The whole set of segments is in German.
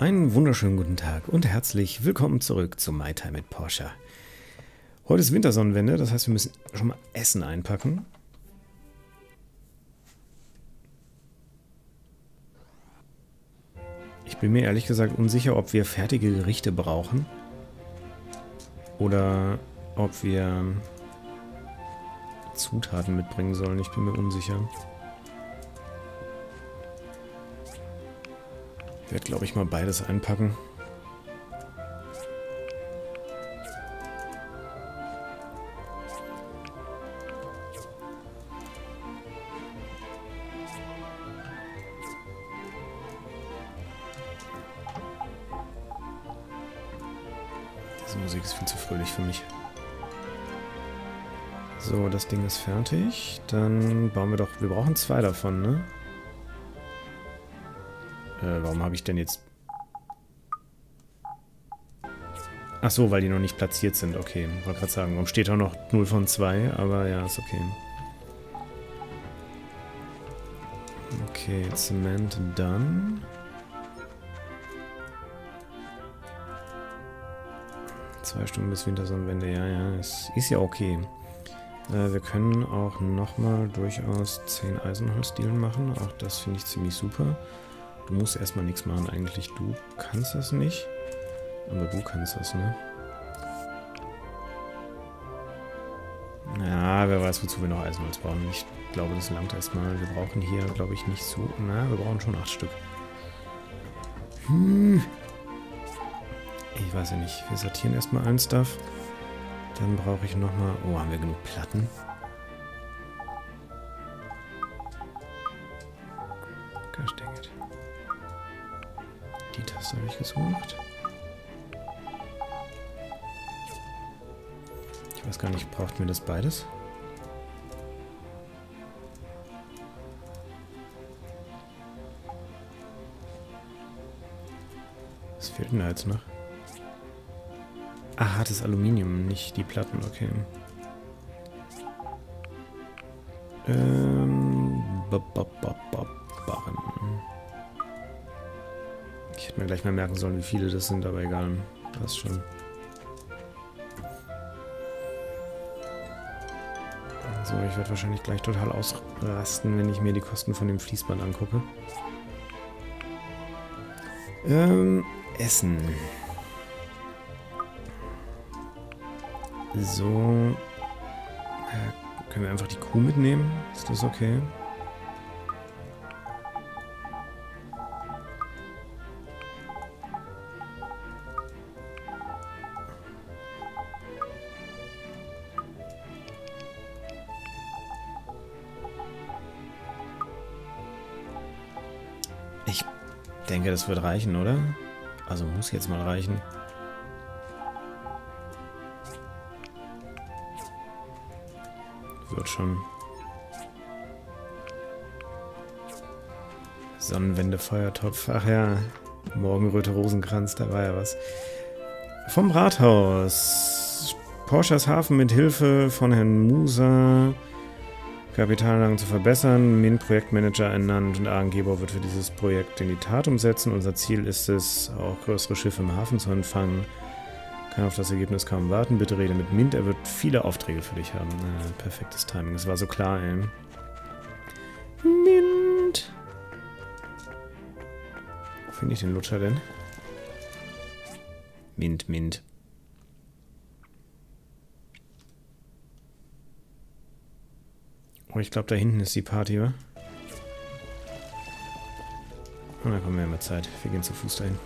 Einen wunderschönen guten Tag und herzlich willkommen zurück zu My Time At Portia. Heute ist Wintersonnenwende, das heißt, wir müssen schon mal Essen einpacken. Ich bin mir ehrlich gesagt unsicher, ob wir fertige Gerichte brauchen oder ob wir Zutaten mitbringen sollen. Ich bin mir unsicher. Ich werde, glaube ich, mal beides einpacken. Diese Musik ist viel zu fröhlich für mich. So, das Ding ist fertig. Dann bauen wir doch... Wir brauchen zwei davon, ne? Warum habe ich denn jetzt... Ach so, weil die noch nicht platziert sind. Okay, wollte gerade sagen, warum steht auch noch 0 von 2, aber ja, ist okay. Okay, Zement done. Zwei Stunden bis Wintersonnenwende, ja, ist ja okay. Wir können auch nochmal durchaus 10 Eisenholzdielen machen, auch das finde ich ziemlich super. Du musst erstmal nichts machen eigentlich. Du kannst das nicht. Aber du kannst das, ne? Ja, wer weiß, wozu wir noch Eisenholz brauchen. Ich glaube, das langt erstmal. Wir brauchen hier, glaube ich, nicht so... Na, wir brauchen schon 8 Stück. Ich weiß ja nicht. Wir sortieren erstmal ein Stuff. Dann brauche ich nochmal... Oh, haben wir genug Platten? Gosh dang it. Die Taste habe ich gesucht. Ich weiß gar nicht, braucht mir das beides? Was fehlt denn da jetzt noch? Ah, hartes Aluminium, nicht die Platten, okay. Barren. Ich hätte mir gleich mal merken sollen, wie viele das sind, aber egal. Passt schon. So, ich werde wahrscheinlich gleich total ausrasten, wenn ich mir die Kosten von dem Fließband angucke. Essen. So. Können wir einfach die Kuh mitnehmen? Ist das okay? Ich denke, das wird reichen, oder? Also muss jetzt mal reichen. Wird schon. Sonnenwende, Feuertopf. Ach ja, Morgenröte, Rosenkranz, da war ja was. Vom Rathaus. Portiashafen mit Hilfe von Herrn Musa. Kapitalanlagen zu verbessern, MINT-Projektmanager ernannt und Angeber wird für dieses Projekt in die Tat umsetzen. Unser Ziel ist es, auch größere Schiffe im Hafen zu empfangen. Kann auf das Ergebnis kaum warten. Bitte rede mit MINT, er wird viele Aufträge für dich haben. Perfektes Timing, das war so klar, ey. MINT! Wo finde ich den Lutscher denn? MINT, MINT. Oh, ich glaube, da hinten ist die Party, oder? Und dann kommen wir immer Zeit. Wir gehen zu Fuß dahin.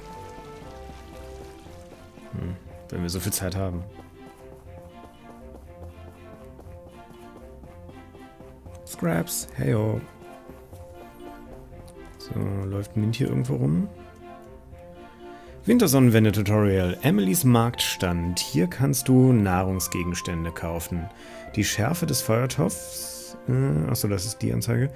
Wenn wir so viel Zeit haben. Scraps, heyo. So, läuft Mint hier irgendwo rum? Wintersonnenwende-Tutorial. Emily's Marktstand. Hier kannst du Nahrungsgegenstände kaufen. Die Schärfe des Feuertopfs. Achso, das ist die Anzeige.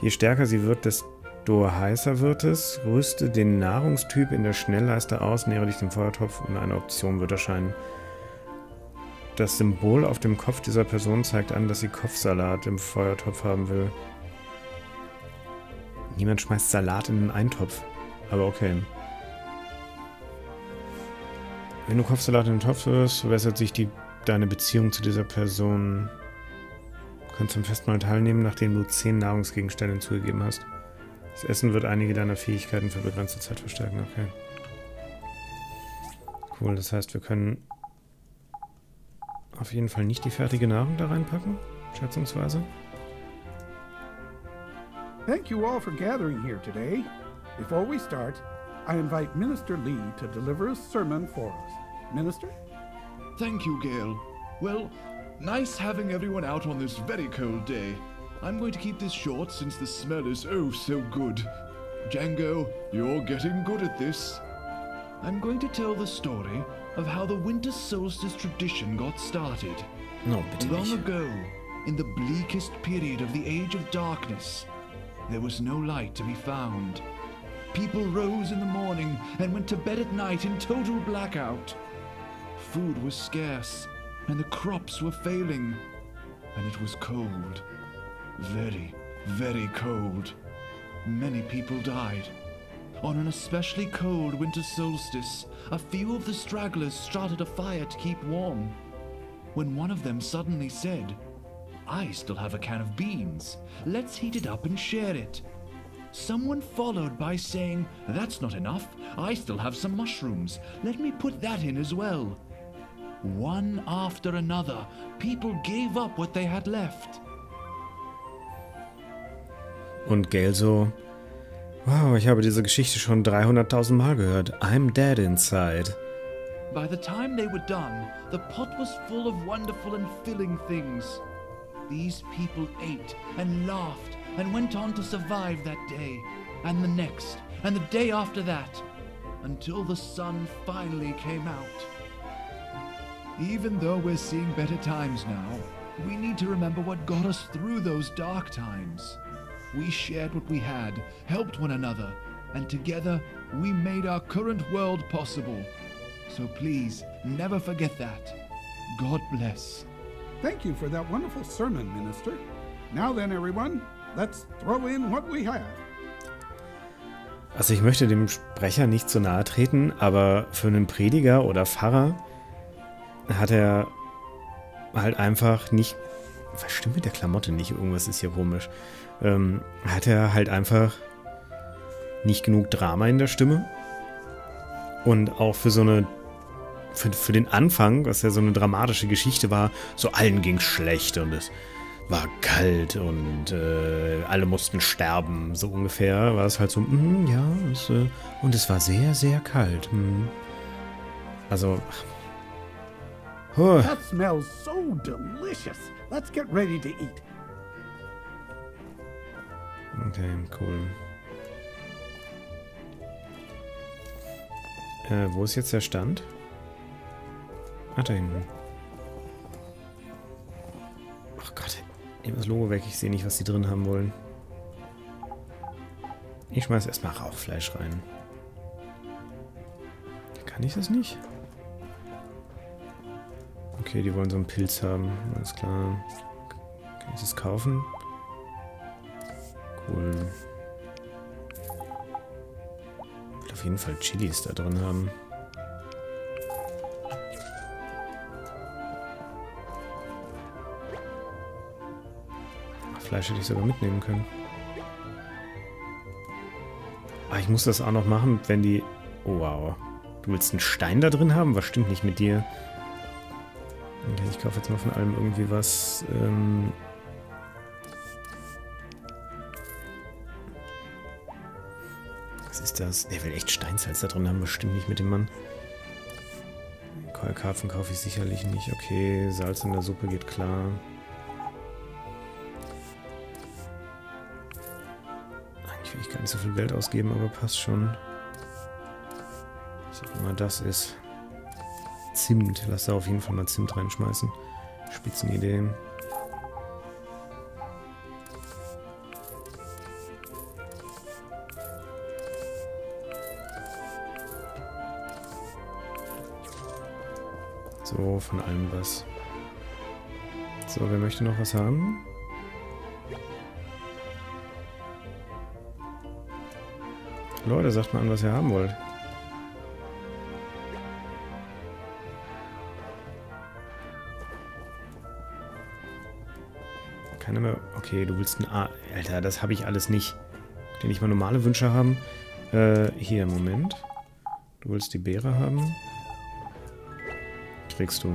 Je stärker sie wird, desto heißer wird es. Rüste den Nahrungstyp in der Schnellleiste aus, nähere dich dem Feuertopf und eine Option wird erscheinen. Das Symbol auf dem Kopf dieser Person zeigt an, dass sie Kopfsalat im Feuertopf haben will. Niemand schmeißt Salat in einen Eintopf. Aber okay. Wenn du Kopfsalat in den Topf wirst, verbessert sich deine Beziehung zu dieser Person. Du kannst am Festmahl teilnehmen, nachdem du 10 Nahrungsgegenstände hinzugegeben hast. Das Essen wird einige deiner Fähigkeiten für begrenzte Zeit verstärken. Okay. Cool, das heißt, wir können auf jeden Fall nicht die fertige Nahrung da reinpacken, schätzungsweise. Thank you all for gathering here today. Before we start, I invite Minister Lee to deliver a sermon for us. Minister? Thank you, Gail. Well, nice having everyone out on this very cold day. I'm going to keep this short since the smell is oh so good. Django, you're getting good at this. I'm going to tell the story of how the winter solstice tradition got started. No, bitte nicht. Long ago, in the bleakest period of the Age of Darkness, there was no light to be found. People rose in the morning and went to bed at night in total blackout. Food was scarce, and the crops were failing, and it was cold. Very, very cold. Many people died. On an especially cold winter solstice, a few of the stragglers started a fire to keep warm. When one of them suddenly said, "I still have a can of beans. Let's heat it up and share it." Someone followed by saying, "That's not enough. I still have some mushrooms. Let me put that in as well." One after another, people gave up what they had left. Und Gelso, wow, ich habe diese Geschichte schon 300.000 Mal gehört. I'm dead inside. By the time they were done, the pot was full of wonderful and filling things. These people ate and laughed and went on to survive that day, and the next, and the day after that, until the sun finally came out. Even though we're seeing better times now, we need to remember what got us through those dark times. We shared what we had, helped one another, and together we made our current world possible. So please, never forget that. God bless. Thank you for that wonderful sermon, Minister. Now then, everyone, let's throw in what we have. Also ich möchte dem Sprecher nicht so nahe treten, aber für einen Prediger oder Pfarrer hat er halt einfach nicht... Was stimmt mit der Klamotte nicht? Irgendwas ist hier komisch. Hat er halt einfach nicht genug Drama in der Stimme. Und auch für so eine, für den Anfang, was ja so eine dramatische Geschichte war, so allen ging's schlecht und es war kalt und alle mussten sterben, so ungefähr, war es halt so, ja, und es war sehr, sehr kalt. Also, huh. That smells so delicious. Let's get ready to eat. Okay, cool. Wo ist jetzt der Stand? Ah, da hinten. Ach Gott, nehmen das Logo weg. Ich sehe nicht, was die drin haben wollen. Ich schmeiß erstmal Rauchfleisch rein. Kann ich das nicht? Okay, die wollen so einen Pilz haben. Alles klar. Kann ich das kaufen? Cool. Ich will auf jeden Fall Chilis da drin haben. Fleisch hätte ich sogar mitnehmen können. Aber ich muss das auch noch machen, wenn die... Oh, wow. Du willst einen Stein da drin haben? Was stimmt nicht mit dir? Okay, ich kaufe jetzt mal von allem irgendwie was. Was ist das? Der will echt Steinsalz da drin haben. Was stimmt nicht mit dem Mann? Keulkarpfen kaufe ich sicherlich nicht. Okay, Salz in der Suppe geht klar. Eigentlich will ich gar nicht so viel Geld ausgeben, aber passt schon. Was auch immer das ist. Zimt. Lass da auf jeden Fall mal Zimt reinschmeißen. Spitzenidee. So, von allem was. So, wer möchte noch was haben? Leute, sagt mal an, was ihr haben wollt. Keine mehr. Okay, du willst ein A. Alter, das habe ich alles nicht. Könnt ihr nicht mal normale Wünsche haben? Hier, Moment. Du willst die Beere haben? Kriegst du.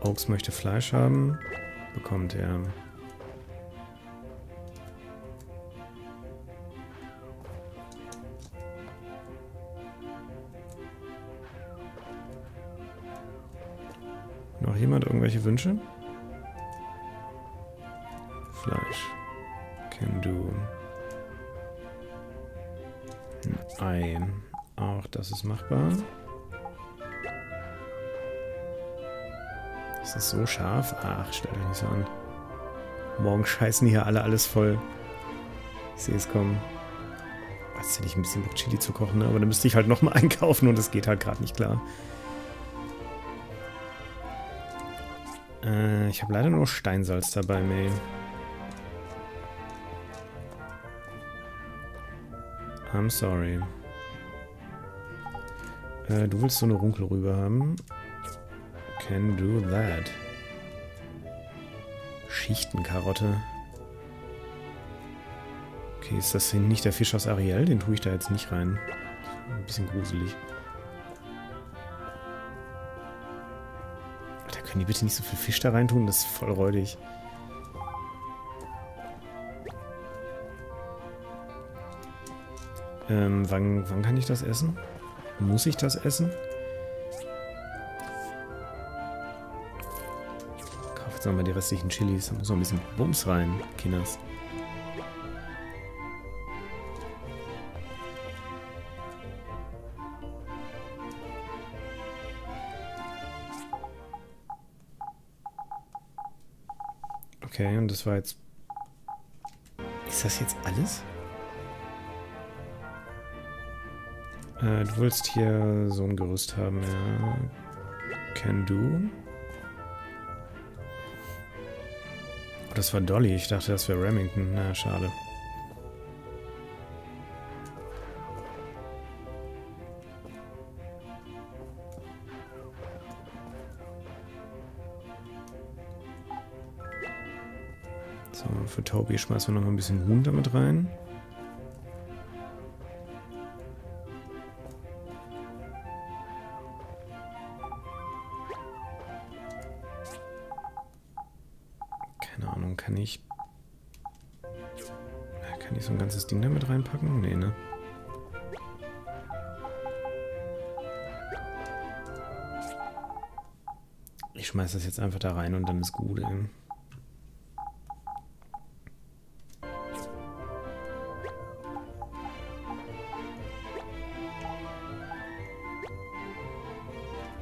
Oaks möchte Fleisch haben. Bekommt er. Noch jemand irgendwelche Wünsche? Fleisch. Can do. Ein Ei. Auch das ist machbar. Ist das so scharf? Ach, stellt euch nicht so an. Morgen scheißen hier alle alles voll. Ich sehe es kommen. Jetzt hätte ich ein bisschen Bock, Chili zu kochen, ne? Aber dann müsste ich halt nochmal einkaufen und das geht halt gerade nicht klar. Ich habe leider nur Steinsalz dabei, May. I'm sorry. Du willst so eine Runkel rüber haben? Can do that. Schichtenkarotte. Okay, ist das hier nicht der Fisch aus Ariel? Den tue ich da jetzt nicht rein. Ein bisschen gruselig. Da können die bitte nicht so viel Fisch da rein tun? Das ist voll räudig. Wann kann ich das essen? Muss ich das essen? Ich kaufe jetzt nochmal die restlichen Chilis. Da muss noch ein bisschen Bums rein, Kinders. Okay, und das war jetzt... Ist das jetzt alles? Du willst hier so ein Gerüst haben, ja. Can do. Oh, das war Dolly. Ich dachte, das wäre Remington. Na, schade. So, für Toby schmeißen wir noch mal ein bisschen Huhn damit rein. Kann ich so ein ganzes Ding damit reinpacken? Nee, ne? Ich schmeiß das jetzt einfach da rein und dann ist gut, ey.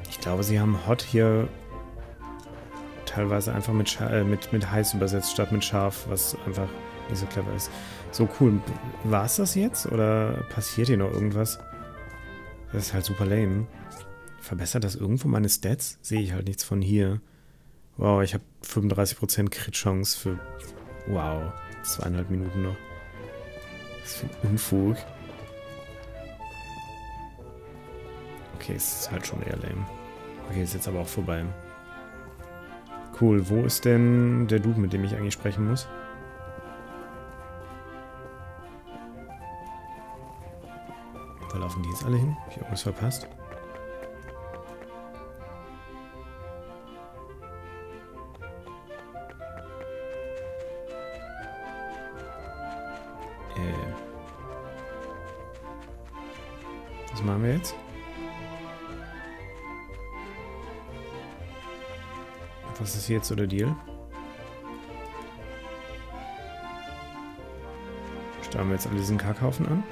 Ich glaube, sie haben Hot hier teilweise einfach mit heiß übersetzt, statt mit scharf, was einfach nicht so clever ist. So, cool. War es das jetzt? Oder passiert hier noch irgendwas? Das ist halt super lame. Verbessert das irgendwo meine Stats? Sehe ich halt nichts von hier. Wow, ich habe 35% Crit-Chance für... Wow. 2,5 Minuten noch. Was für ein Unfug. Okay, es ist halt schon eher lame. Okay, ist jetzt aber auch vorbei. Cool, wo ist denn der Dude, mit dem ich eigentlich sprechen muss? Da laufen die jetzt alle hin. Ich habe irgendwas verpasst. Was machen wir jetzt? Was ist jetzt so der Deal? Starren wir jetzt alle diesen Kackhaufen an?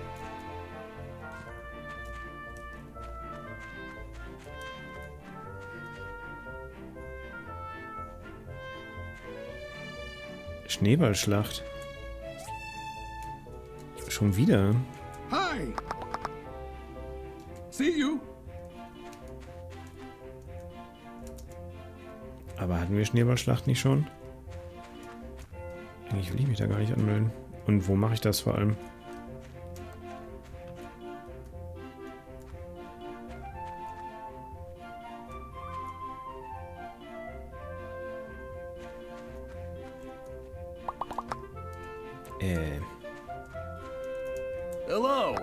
Schneeballschlacht. Schon wieder. Hi. See you. Aber hatten wir Schneeballschlacht nicht schon? Eigentlich will ich mich da gar nicht anmelden. Und wo mache ich das vor allem? Hello.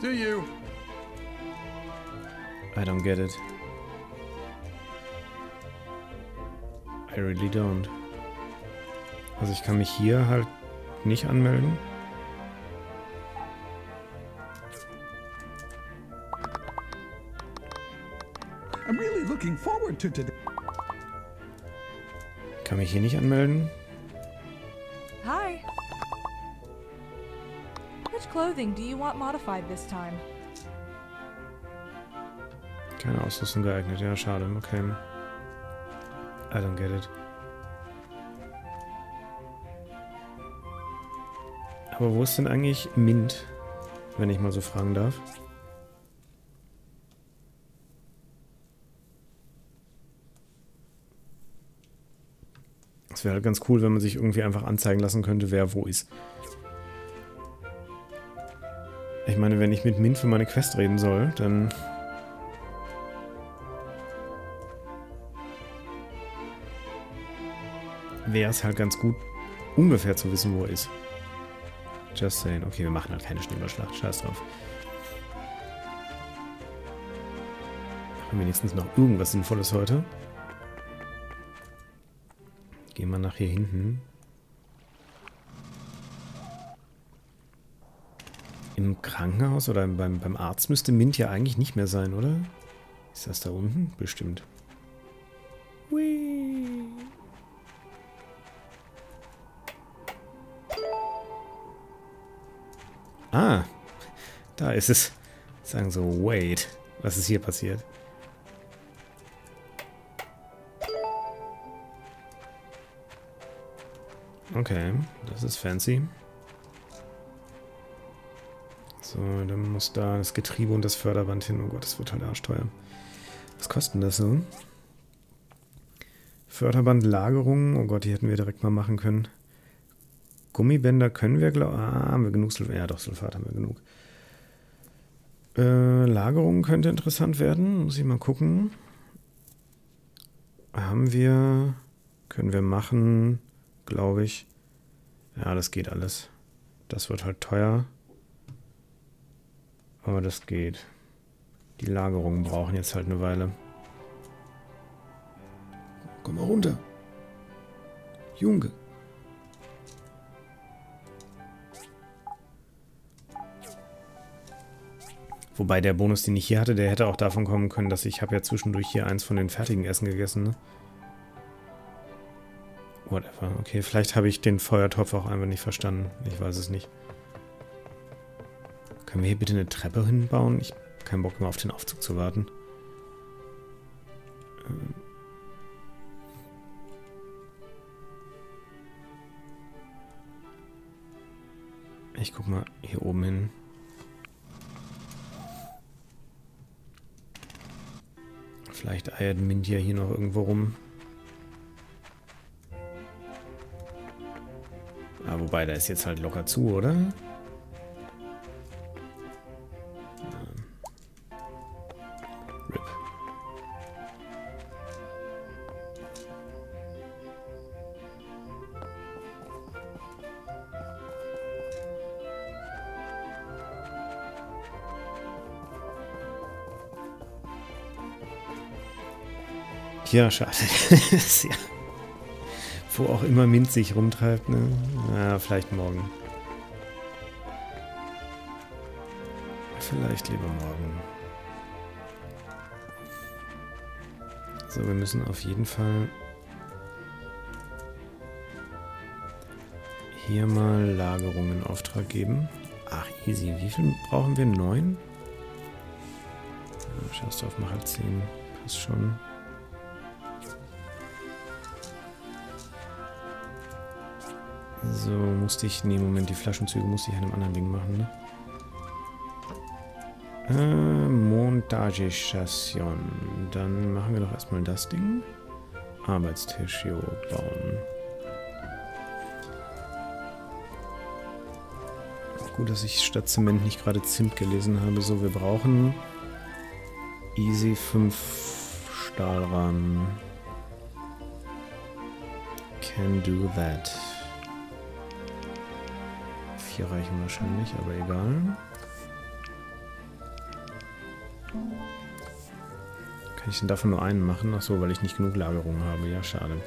Do you? I don't get it. I really don't. Also ich kann mich hier halt nicht anmelden. I'm really looking forward to today. Kann mich hier nicht anmelden. Hi. Which clothing do you want modified this time? Keine Ausrüstung geeignet. Ja, schade. Okay. I don't get it. Aber wo ist denn eigentlich MINT, wenn ich mal so fragen darf? Es wäre halt ganz cool, wenn man sich irgendwie einfach anzeigen lassen könnte, wer wo ist. Ich meine, wenn ich mit MINT für meine Quest reden soll, dann... wäre es halt ganz gut, ungefähr zu wissen, wo er ist. Just saying. Okay, wir machen halt keine Schneeballschlacht. Scheiß drauf. Machen wenigstens noch irgendwas Sinnvolles heute. Gehen wir nach hier hinten. Im Krankenhaus oder beim Arzt müsste MINT ja eigentlich nicht mehr sein, oder? Ist das da unten? Bestimmt. Whee. Ah, da ist es. Sagen so, wait, was ist hier passiert? Okay, das ist fancy. So, dann muss da das Getriebe und das Förderband hin. Oh Gott, das wird halt arschteuer. Was kostet denn das so? Förderbandlagerung. Oh Gott, die hätten wir direkt mal machen können. Gummibänder können wir, glaube ich. Ah, haben wir genug Sulfat? Ja, doch, Sulfat haben wir genug. Lagerung könnte interessant werden. Muss ich mal gucken. Haben wir... können wir machen, glaube ich. Ja, das geht alles. Das wird halt teuer. Aber das geht. Die Lagerungen brauchen jetzt halt eine Weile. Komm mal runter. Junge. Wobei der Bonus, den ich hier hatte, der hätte auch davon kommen können, dass ich habe ja zwischendurch hier eins von den fertigen Essen gegessen, ne? Whatever. Okay, vielleicht habe ich den Feuertopf auch einfach nicht verstanden. Ich weiß es nicht. Können wir hier bitte eine Treppe hinbauen? Ich habe keinen Bock mehr auf den Aufzug zu warten. Ich guck mal hier oben hin. Vielleicht eiert MINT ja hier noch irgendwo rum. Ah, wobei, da ist jetzt halt locker zu, oder? RIP. Ja, schade. Ja. Wo auch immer MINT sich rumtreibt, ne? Ja, vielleicht morgen. Vielleicht lieber morgen. So, wir müssen auf jeden Fall hier mal Lagerung in Auftrag geben. Ach, easy. Wie viel brauchen wir? 9? Ja, scheiß drauf, mach halt 10. Passt schon. So, musste ich... nee, Moment, die Flaschenzüge musste ich an einem anderen Ding machen, ne? Montagestation. Dann machen wir doch erstmal das Ding. Arbeitstisch hier bauen. Gut, dass ich statt Zement nicht gerade Zimt gelesen habe. So, wir brauchen... easy 5 Stahlrahmen. can do that. 4 reichen wahrscheinlich, aber egal. Kann ich denn davon nur einen machen? Ach so, weil ich nicht genug Lagerung habe. Ja, schade.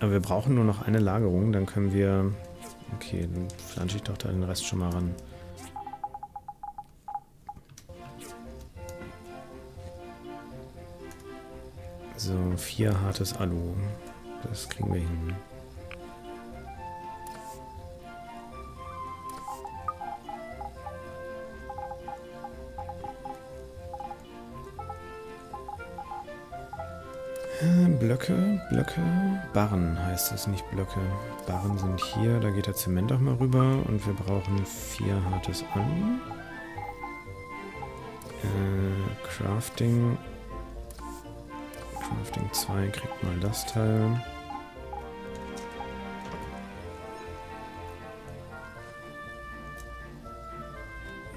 Aber wir brauchen nur noch eine Lagerung, dann können wir... Okay, dann flansche ich doch da den Rest schon mal ran. So, 4 hartes Alu. Das kriegen wir hin. Blöcke, Barren heißt das, nicht Blöcke. Barren sind hier, da geht der Zement auch mal rüber und wir brauchen 4 hartes Alu. Crafting. Crafting 2 kriegt mal das Teil.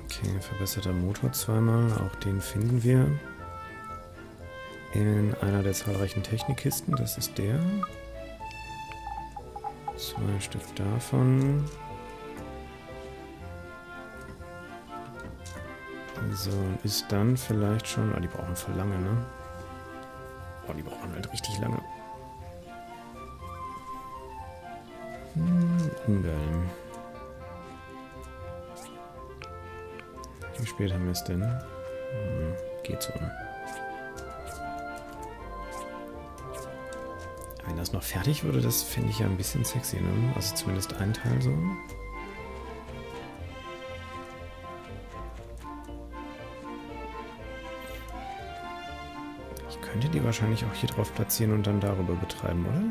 Okay, verbesserter Motor zweimal, auch den finden wir. In einer der zahlreichen Technikkisten, das ist der. 2 Stück davon. So, ist dann vielleicht schon... Ah, die brauchen voll lange, ne? Oh, die brauchen halt richtig lange. Ungeil. Wie spät haben wir es denn? Geht so. Wenn das noch fertig würde, das finde ich ja ein bisschen sexy, ne? Also zumindest ein Teil so. Ich könnte die wahrscheinlich auch hier drauf platzieren und dann darüber betreiben, oder?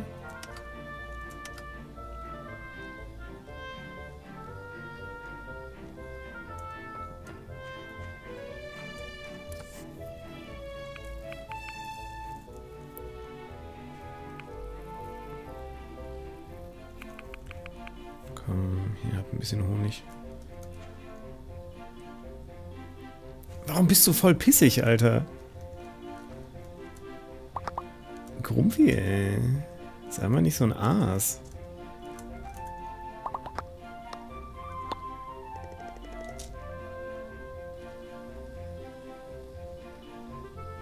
Honig. Warum bist du voll pissig, Alter? Grumpy, ey. Sei mal nicht so ein Aas.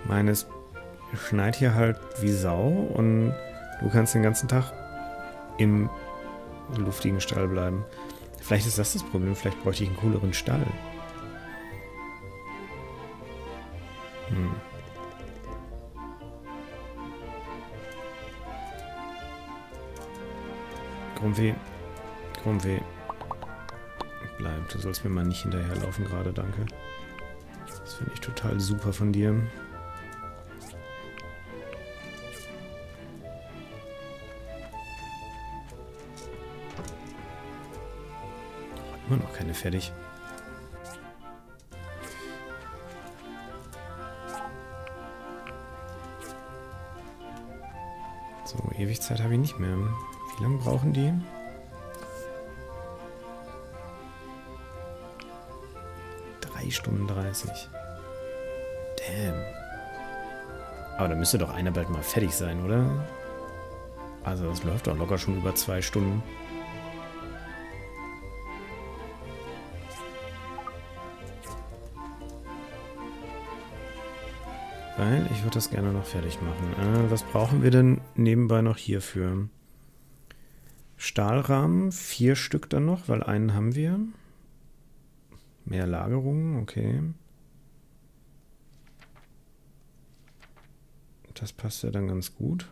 Meines schneit hier halt wie Sau und du kannst den ganzen Tag im luftigen Stall bleiben. Vielleicht ist das das Problem, vielleicht bräuchte ich einen cooleren Stall. Grumpy. Bleib, du sollst mir mal nicht hinterherlaufen gerade, danke. Das finde ich total super von dir. Immer noch keine fertig. So, ewig Zeit habe ich nicht mehr. Wie lange brauchen die? Stunden 30. Damn. Aber da müsste doch einer bald mal fertig sein, oder? Also das läuft doch locker schon über 2 Stunden. Ich würde das gerne noch fertig machen. Was brauchen wir denn nebenbei noch hierfür? Stahlrahmen, 4 Stück dann noch, weil einen haben wir. Mehr Lagerungen, okay. Das passt ja dann ganz gut.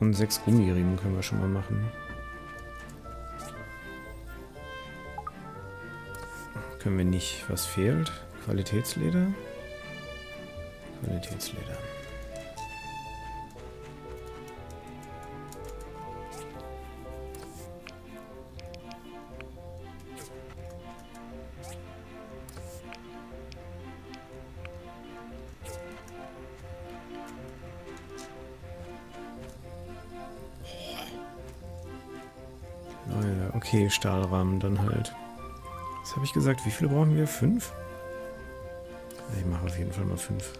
Und 6 Gummiriemen können wir schon mal machen. Können wir nicht, was fehlt? Qualitätsleder. Okay, Stahlrahmen dann halt. Das habe ich gesagt? Wie viele brauchen wir? 5? Ich mache auf jeden Fall mal 5.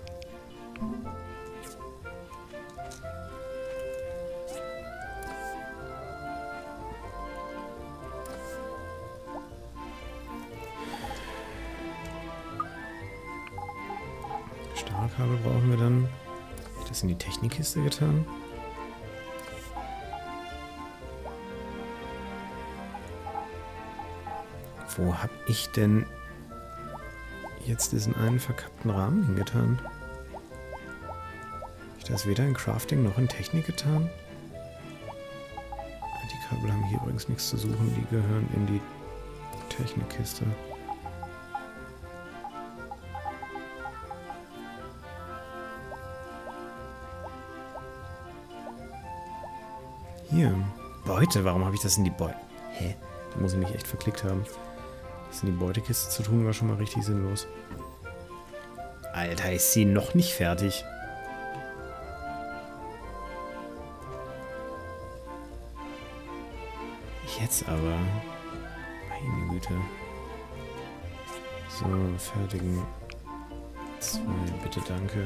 Stahlkabel brauchen wir dann. Habe ich das in die Technikkiste getan? Wo habe ich denn jetzt diesen einen verkappten Rahmen hingetan? Habe ich das weder in Crafting noch in Technik getan? Die Kabel haben hier übrigens nichts zu suchen, die gehören in die Technikkiste. Hier. Beute, warum habe ich das in die Beute? Hä? Da muss ich mich echt verklickt haben. Das in die Beutekiste zu tun, war schon mal richtig sinnlos. Alter, ich sehe noch nicht fertig. Jetzt aber. Meine Güte. So, fertigen. 2, bitte, danke.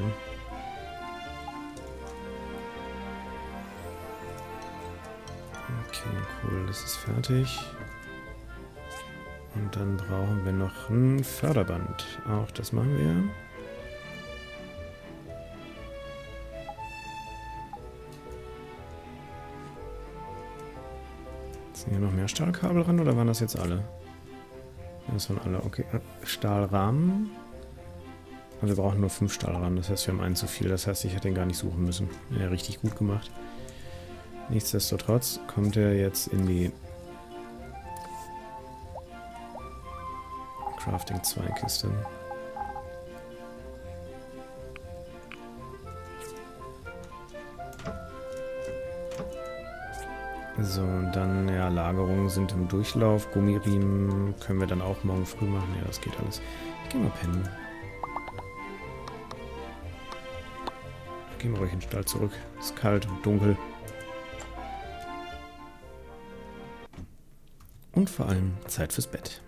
Okay, cool, das ist fertig. Und dann brauchen wir noch ein Förderband. Auch das machen wir. Sind hier noch mehr Stahlkabel ran oder waren das jetzt alle? Das waren alle, okay. Stahlrahmen. Und wir brauchen nur 5 Stahlrahmen, das heißt, wir haben einen zu viel. Das heißt, ich hätte den gar nicht suchen müssen. Ja, richtig gut gemacht. Nichtsdestotrotz kommt er jetzt in die Crafting 2 Kiste. So, und dann, ja, Lagerungen sind im Durchlauf. Gummiriemen können wir dann auch morgen früh machen. Ja, das geht alles. Ich geh mal pennen. Gehen wir ruhig in den Stall zurück. Ist kalt und dunkel. Und vor allem Zeit fürs Bett.